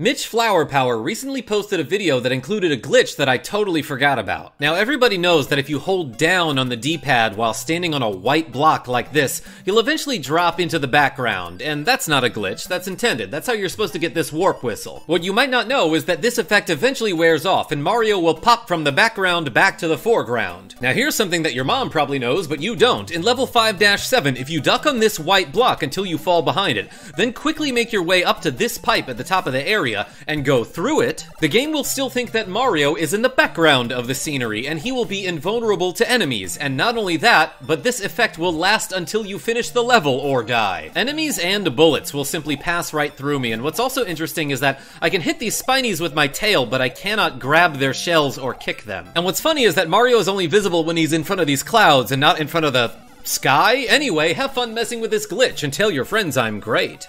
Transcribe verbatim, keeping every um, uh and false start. Mitch Flowerpower recently posted a video that included a glitch that I totally forgot about. Now everybody knows that if you hold down on the D pad while standing on a white block like this, you'll eventually drop into the background, and that's not a glitch, that's intended. That's how you're supposed to get this warp whistle. What you might not know is that this effect eventually wears off and Mario will pop from the background back to the foreground. Now here's something that your mom probably knows, but you don't. In level five dash seven, if you duck on this white block until you fall behind it, then quickly make your way up to this pipe at the top of the area and go through it, the game will still think that Mario is in the background of the scenery and he will be invulnerable to enemies. And not only that, but this effect will last until you finish the level or die. Enemies and bullets will simply pass right through me, and what's also interesting is that I can hit these spinies with my tail, but I cannot grab their shells or kick them. And what's funny is that Mario is only visible when he's in front of these clouds and not in front of the sky. Anyway, have fun messing with this glitch and tell your friends I'm great.